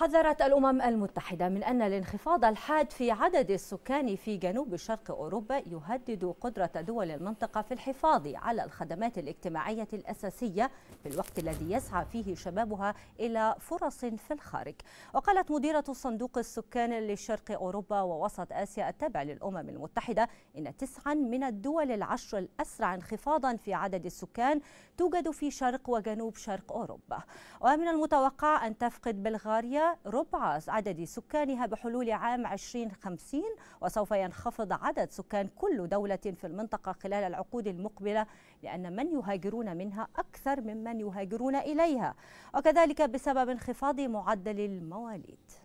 حذرت الأمم المتحدة من أن الانخفاض الحاد في عدد السكان في جنوب شرق أوروبا يهدد قدرة دول المنطقة في الحفاظ على الخدمات الاجتماعية الأساسية في الوقت الذي يسعى فيه شبابها إلى فرص في الخارج. وقالت مديرة صندوق السكان لشرق أوروبا ووسط آسيا التابع للأمم المتحدة إن 9 من الدول 10 الأسرع انخفاضا في عدد السكان توجد في شرق وجنوب شرق أوروبا، ومن المتوقع أن تفقد بلغاريا ربع عدد سكانها بحلول عام 2050، وسوف ينخفض عدد سكان كل دولة في المنطقة خلال العقود المقبلة، لأن من يهاجرون منها أكثر ممن يهاجرون إليها، وكذلك بسبب انخفاض معدل المواليد.